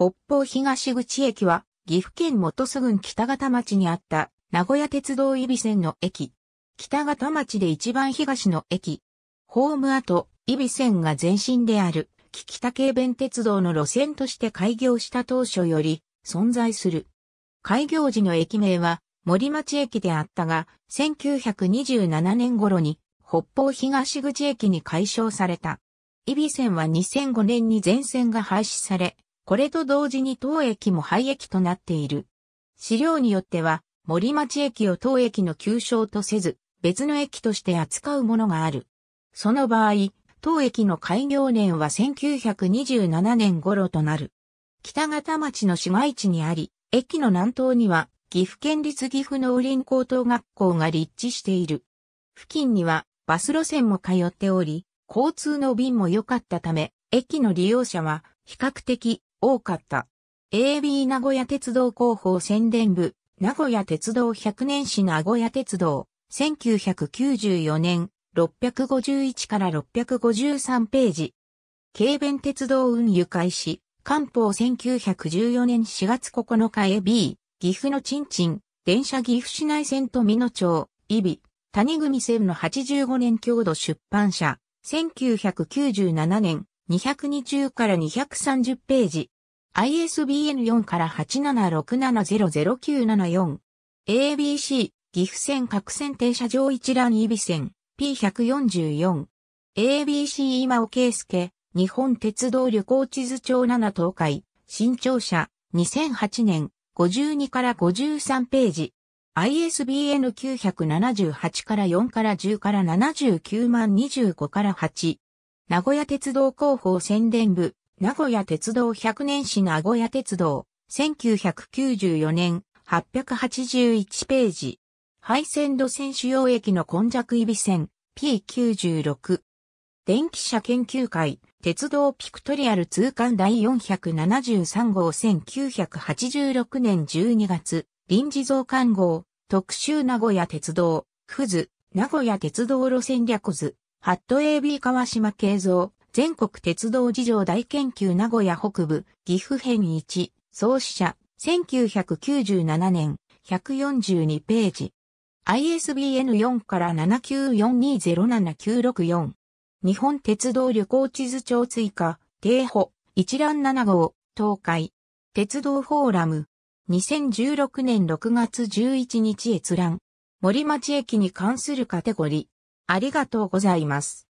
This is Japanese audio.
北方東口駅は、岐阜県本巣郡北方町にあった、名古屋鉄道揖斐線の駅。北方町で一番東の駅。ホーム跡、揖斐線が前身である、北軽便鉄道の路線として開業した当初より、存在する。開業時の駅名は、森町駅であったが、1927年頃に、北方東口駅に改称された。揖斐線は2005年に全線が廃止され、これと同時に当駅も廃駅となっている。資料によっては、森町駅を当駅の旧称とせず、別の駅として扱うものがある。その場合、当駅の開業年は1927年頃となる。北方町の市街地にあり、駅の南東には、岐阜県立岐阜農林高等学校が立地している。付近には、バス路線も通っており、交通の便も良かったため、駅の利用者は、比較的、多かった。AB 名古屋鉄道広報宣伝部、名古屋鉄道100年史名古屋鉄道、1994年、651から653ページ。軽便鉄道運輸開始、官報1914年4月9日 AB、岐阜のちんちん、電車岐阜市内線と美濃町、揖斐、谷組線の85年郷土出版社、1997年。220から230ページ。ISBN4 から8767009794。ABC、岐阜線各線停車場一覧揖斐線、P144。ABC 今尾圭介、日本鉄道旅行地図帳7東海、新潮社、2008年、52から53ページ。ISBN978 から4から10から79025から8。名古屋鉄道広報宣伝部、名古屋鉄道100年史名古屋鉄道、1994年、881ページ。廃線路線主要駅の根弱揖斐線、P96。電気車研究会、鉄道ピクトリアル通貫第473号1986年12月、臨時増刊号、特集名古屋鉄道、府図、名古屋鉄道路線略図。ハット AB 川島慶三、全国鉄道事情大研究名古屋北部、岐阜編1、創始者、1997年、142ページ。ISBN4 から7942079644。日本鉄道旅行地図帳追加、定補、一覧7号、東海。鉄道フォーラム。2016年6月11日閲覧。森町駅に関するカテゴリー。ありがとうございます。